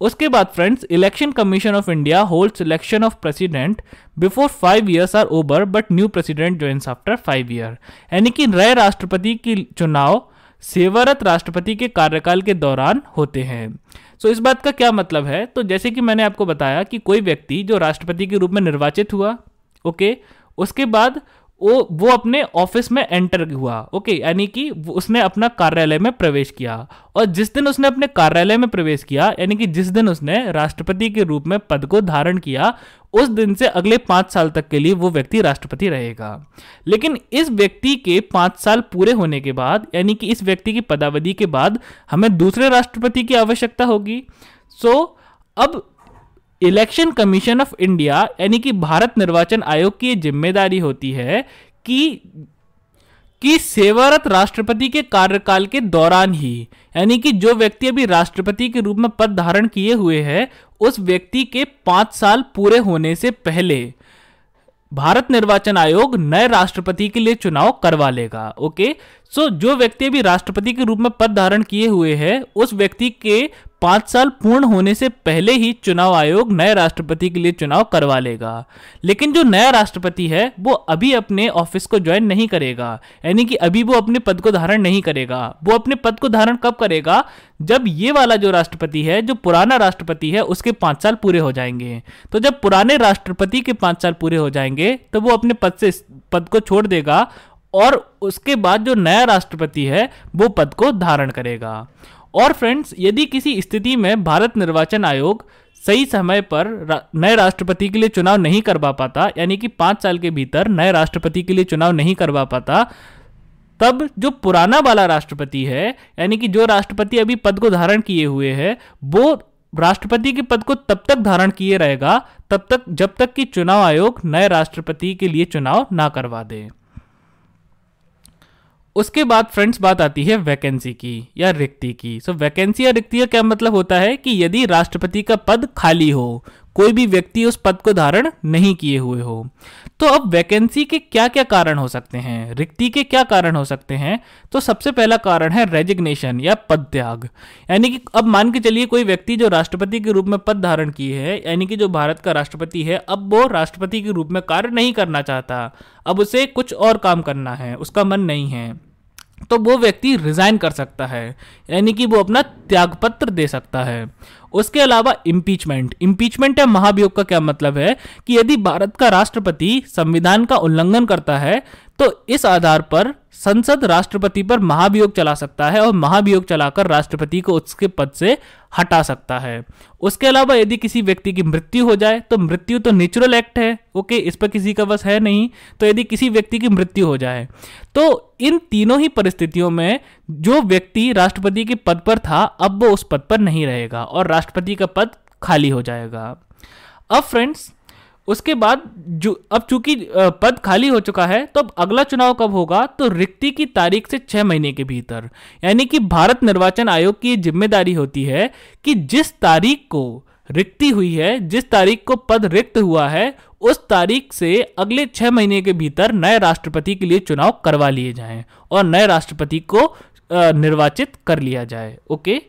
उसके बाद friends, election commission of India holds election of president before five years are over but new president joins after five year, यानी कि नए राष्ट्रपति की चुनाव सेवारत राष्ट्रपति के कार्यकाल के दौरान होते हैं। सो so, इस बात का क्या मतलब है? तो जैसे कि मैंने आपको बताया कि कोई व्यक्ति जो राष्ट्रपति के रूप में निर्वाचित हुआ, ओके, उसके बाद वो वो अपने ऑफिस में एंटर हुआ, ओके, यानी कि उसने अपना कार्यालय में प्रवेश किया, और जिस दिन उसने अपने कार्यालय में प्रवेश किया, यानी कि जिस दिन उसने राष्ट्रपति के रूप में पद को धारण किया, उस दिन से अगले पाँच साल तक के लिए वो व्यक्ति राष्ट्रपति रहेगा। लेकिन इस व्यक्ति के पाँच साल पूरे होने के बाद, यानी कि इस व्यक्ति की पदावधि के बाद, हमें दूसरे राष्ट्रपति की आवश्यकता होगी। सो अब इलेक्शन कमीशन ऑफ इंडिया, यानी कि भारत निर्वाचन आयोग की जिम्मेदारी होती है कि कि सेवारत राष्ट्रपति के कार्यकाल के दौरान ही, यानी कि जो व्यक्ति अभी राष्ट्रपति के रूप में पद धारण किए हुए है उस व्यक्ति के पांच साल पूरे होने से पहले भारत निर्वाचन आयोग नए राष्ट्रपति के लिए चुनाव करवा लेगा। ओके, सो जो व्यक्ति अभी राष्ट्रपति के रूप में पद धारण किए हुए है उस व्यक्ति के पाँच साल पूर्ण होने से पहले ही चुनाव आयोग नए राष्ट्रपति के लिए चुनाव करवा लेगा। लेकिन जो नया राष्ट्रपति है वो अभी अपने ऑफिस को ज्वाइन नहीं करेगा, यानी कि अभी वो अपने पद को धारण नहीं करेगा। वो अपने पद को धारण कब करेगा? जब ये वाला जो राष्ट्रपति है, जो पुराना राष्ट्रपति है, उसके पाँच साल पूरे हो जाएंगे। तो जब पुराने राष्ट्रपति के पाँच साल पूरे हो जाएंगे तो वो अपने पद से पद को छोड़ देगा और उसके बाद जो नया राष्ट्रपति है वो पद को धारण करेगा। और फ्रेंड्स, यदि किसी स्थिति में भारत निर्वाचन आयोग सही समय पर रा, नए राष्ट्रपति के लिए चुनाव नहीं करवा पाता, यानी कि पाँच साल के भीतर नए राष्ट्रपति के लिए चुनाव नहीं करवा पाता, तब जो पुराना वाला राष्ट्रपति है, यानी कि जो राष्ट्रपति अभी पद को धारण किए हुए है, वो राष्ट्रपति के पद को तब तक धारण किए रहेगा तब तक जब तक कि चुनाव आयोग नए राष्ट्रपति के लिए चुनाव ना करवा दे। उसके बाद फ्रेंड्स बात आती है वैकेंसी की या रिक्ति की। सो so, वैकेंसी या रिक्ति का क्या मतलब होता है कि यदि राष्ट्रपति का पद खाली हो, कोई भी व्यक्ति उस पद को धारण नहीं किए हुए हो, तो अब वैकेंसी के क्या क्या कारण हो सकते हैं, रिक्ति के क्या कारण हो सकते हैं। तो सबसे पहला कारण है रेजिग्नेशन या पद त्याग, यानी कि अब मान के चलिए कोई व्यक्ति जो राष्ट्रपति के रूप में पद धारण किए है, यानी कि जो भारत का राष्ट्रपति है, अब वो राष्ट्रपति के रूप में कार्य नहीं करना चाहता, अब उसे कुछ और काम करना है, उसका मन नहीं है, तो वो व्यक्ति रिजाइन कर सकता है, यानी कि वो अपना त्यागपत्र दे सकता है। उसके अलावा इम्पीचमेंट, इम्पीचमेंट या महाभियोग का क्या मतलब है कि यदि भारत का राष्ट्रपति संविधान का उल्लंघन करता है तो इस आधार पर संसद राष्ट्रपति पर महाभियोग चला सकता है और महाभियोग चलाकर राष्ट्रपति को उसके पद से हटा सकता है। उसके अलावा यदि किसी व्यक्ति की मृत्यु हो जाए, तो मृत्यु तो नेचुरल एक्ट है, ओके, इस पर किसी का वश है नहीं, तो यदि किसी व्यक्ति की मृत्यु हो जाए तो इन तीनों ही परिस्थितियों में जो व्यक्ति राष्ट्रपति के पद पर था अब वो उस पद पर नहीं रहेगा और राष्ट्रपति का पद खाली हो जाएगा। अब फ्रेंड्स उसके बाद जो अब चूंकि पद खाली हो चुका है तो अब अगला चुनाव कब होगा, तो रिक्ति की तारीख से छह महीने के भीतर, यानी कि भारत निर्वाचन आयोग की जिम्मेदारी होती है कि जिस तारीख को रिक्ति हुई है, जिस तारीख को पद रिक्त हुआ है, उस तारीख से अगले छह महीने के भीतर नए राष्ट्रपति के लिए चुनाव करवा लिए जाएं और नए राष्ट्रपति को निर्वाचित कर लिया जाए। ओके,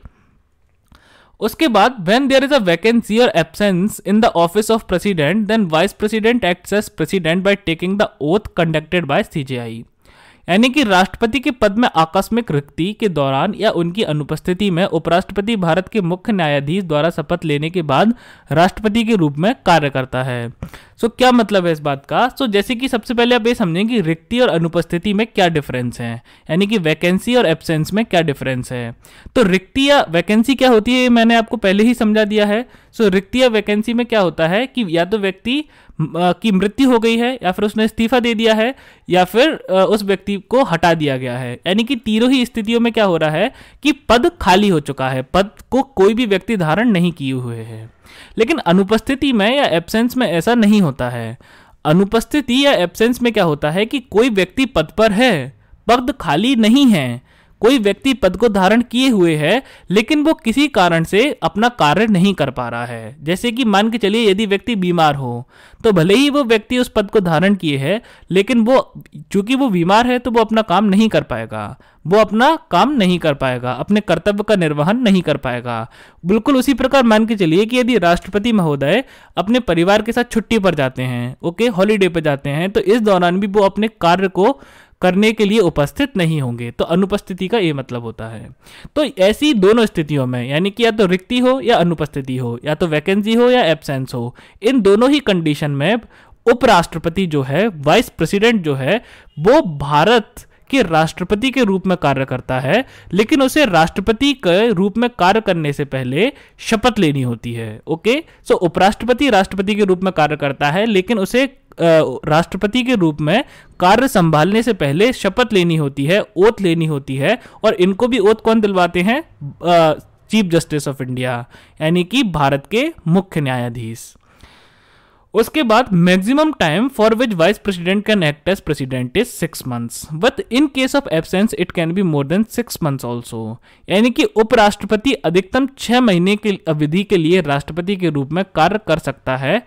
उसके बाद when there is a vacancy और absence in the office of president then vice president acts as president by taking the oath conducted by CJI, यानी कि राष्ट्रपति के पद में आकस्मिक रिक्ति के दौरान या उनकी अनुपस्थिति में उपराष्ट्रपति भारत के मुख्य न्यायाधीश द्वारा शपथ लेने के बाद राष्ट्रपति के रूप में कार्य करता है। सो क्या मतलब है इस बात का? सो जैसे कि सबसे पहले आप ये समझें कि रिक्ति और अनुपस्थिति में क्या डिफरेंस है, यानी कि वैकेंसी और एब्सेंस में क्या डिफरेंस है। तो रिक्ति या वैकेंसी क्या होती है ये मैंने आपको पहले ही समझा दिया है। सो रिक्ति या वैकेंसी में क्या होता है कि या तो व्यक्ति की मृत्यु हो गई है, या फिर उसने इस्तीफा दे दिया है, या फिर उस व्यक्ति को हटा दिया गया है, यानी कि तीनों ही स्थितियों में क्या हो रहा है कि पद खाली हो चुका है, पद को कोई भी व्यक्ति धारण नहीं किए हुए है। लेकिन अनुपस्थिति में या एब्सेंस में ऐसा नहीं होता है। अनुपस्थिति या एब्सेंस में क्या होता है कि कोई व्यक्ति पद पर है, पद खाली नहीं है, कोई व्यक्ति पद को धारण किए हुए है लेकिन वो किसी कारण से अपना कार्य नहीं कर पा रहा है। जैसे कि मान के चलिए यदि व्यक्ति बीमार हो तो भले ही वो व्यक्ति उस पद को धारण किए है लेकिन वो चूंकि वो बीमार है तो वो अपना काम नहीं कर पाएगा, वो अपना काम नहीं कर पाएगा, अपने कर्तव्य का निर्वहन नहीं कर पाएगा। बिल्कुल उसी प्रकार मान के चलिए कि यदि राष्ट्रपति महोदय अपने परिवार के साथ छुट्टी पर जाते हैं, ओके, हॉलीडे पर जाते हैं, तो इस दौरान भी वो अपने कार्य को करने के लिए उपस्थित नहीं होंगे। तो अनुपस्थिति का ये मतलब होता है। तो ऐसी दोनों स्थितियों में, यानी कि या तो रिक्ति हो या अनुपस्थिति हो, या तो वैकेंसी हो या एब्सेंस हो, इन दोनों ही कंडीशन में उपराष्ट्रपति जो है, वाइस प्रेसिडेंट जो है, वो भारत के राष्ट्रपति के रूप में कार्य करता है लेकिन उसे राष्ट्रपति के रूप में कार्य करने से पहले शपथ लेनी होती है। ओके, सो उपराष्ट्रपति राष्ट्रपति के रूप में कार्य करता है लेकिन उसे राष्ट्रपति के रूप में कार्य संभालने से पहले शपथ लेनी होती है, ओथ लेनी होती है। और इनको भी ओथ कौन दिलवाते हैं? चीफ जस्टिस ऑफ इंडिया, यानी कि भारत के मुख्य न्यायाधीश। उसके बाद maximum time for which vice president can act as president is six months but in case of absence it can be more than six months also. यानी कि उपराष्ट्रपति अधिकतम छह महीने की अवधि के लिए राष्ट्रपति के रूप में कार्य कर सकता है,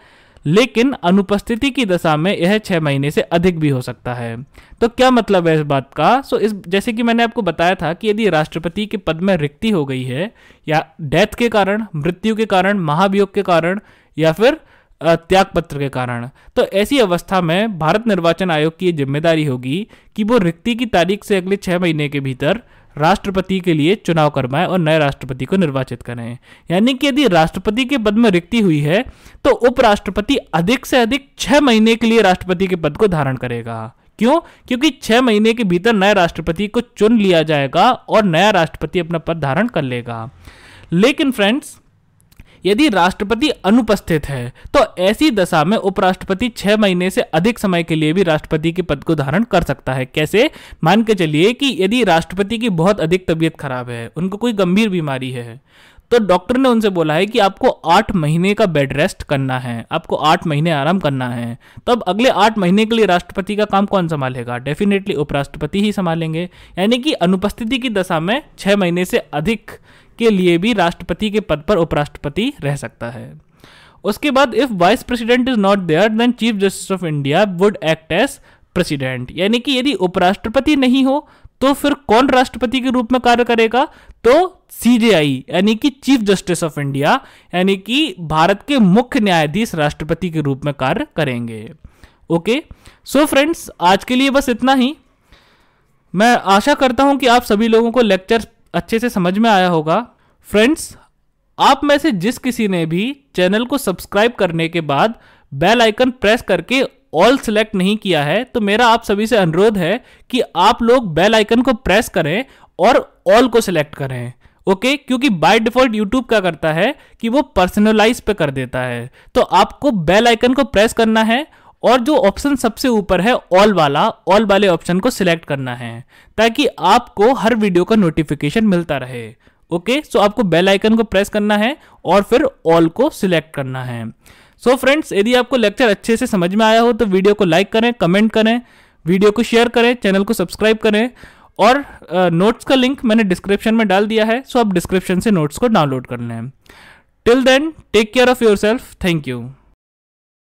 लेकिन अनुपस्थिति की दशा में यह छह महीने से अधिक भी हो सकता है। तो क्या मतलब है इस बात का? सो इस जैसे कि मैंने आपको बताया था कि यदि राष्ट्रपति के पद में रिक्ति हो गई है या डेथ के कारण, मृत्यु के कारण, महाभियोग के कारण या फिर त्यागपत्र के कारण, तो ऐसी अवस्था में भारत निर्वाचन आयोग की जिम्मेदारी होगी कि वो रिक्ति की तारीख से अगले छह महीने के भीतर राष्ट्रपति के लिए चुनाव करवाएं और नए राष्ट्रपति को निर्वाचित करें। यानी कि यदि राष्ट्रपति के पद में रिक्ति हुई है तो उपराष्ट्रपति अधिक से अधिक छह महीने के लिए राष्ट्रपति के पद को धारण करेगा। क्यों? क्योंकि छह महीने के भीतर नए राष्ट्रपति को चुन लिया जाएगा और नया राष्ट्रपति अपना पद धारण कर लेगा। लेकिन फ्रेंड्स, यदि राष्ट्रपति अनुपस्थित है तो ऐसी दशा में उपराष्ट्रपति छह महीने से अधिक समय के लिए भी राष्ट्रपति के पद को धारण कर सकता है। कैसे? मान के चलिए कि यदि राष्ट्रपति की बहुत अधिक तबीयत खराब है, उनको कोई गंभीर बीमारी है, तो डॉक्टर ने उनसे बोला है कि आपको आठ महीने का बेड रेस्ट करना है, आपको आठ महीने आराम करना है, तो अब अगले आठ महीने के लिए राष्ट्रपति का काम कौन संभालेगा? डेफिनेटली उपराष्ट्रपति ही संभालेंगे। यानी कि अनुपस्थिति की दशा में छह महीने से अधिक के लिए भी राष्ट्रपति के पद पर उपराष्ट्रपति रह सकता है। उसके बाद if vice president is not there then chief justice of India would act as president. यानी कि यदि उपराष्ट्रपति नहीं हो तो फिर कौन राष्ट्रपति के रूप में कार्य करेगा? तो सीजेआई यानी कि चीफ जस्टिस ऑफ इंडिया यानी कि भारत के मुख्य न्यायाधीश राष्ट्रपति के रूप में कार्य करेंगे। ओके, सो फ्रेंड्स आज के लिए बस इतना ही। मैं आशा करता हूं कि आप सभी लोगों को लेक्चर अच्छे से समझ में आया होगा। फ्रेंड्स, आप में से जिस किसी ने भी चैनल को सब्सक्राइब करने के बाद बेल आइकन प्रेस करके ऑल सिलेक्ट नहीं किया है तो मेरा आप सभी से अनुरोध है कि आप लोग बेल आइकन को प्रेस करें और ऑल को सिलेक्ट करें। Okay okay? क्योंकि बाय डिफॉल्ट YouTube क्या करता है कि वो पर्सनलाइज पे कर देता है, तो आपको बेल आइकन को प्रेस करना है और जो ऑप्शन सबसे ऊपर है ऑल वाला, ऑल वाले ऑप्शन को सिलेक्ट करना है ताकि आपको हर वीडियो का नोटिफिकेशन मिलता रहे। Okay okay? सो so आपको बेल आइकन को प्रेस करना है और फिर ऑल को सिलेक्ट करना है। सो फ्रेंड्स, यदि आपको लेक्चर अच्छे से समझ में आया हो तो वीडियो को लाइक करें, कमेंट करें, वीडियो को शेयर करें, चैनल को सब्सक्राइब करें और नोट्स uh, का लिंक मैंने डिस्क्रिप्शन में डाल दिया है, सो आप डिस्क्रिप्शन से नोट्स को डाउनलोड कर लें। Till then take care of yourself. Thank you.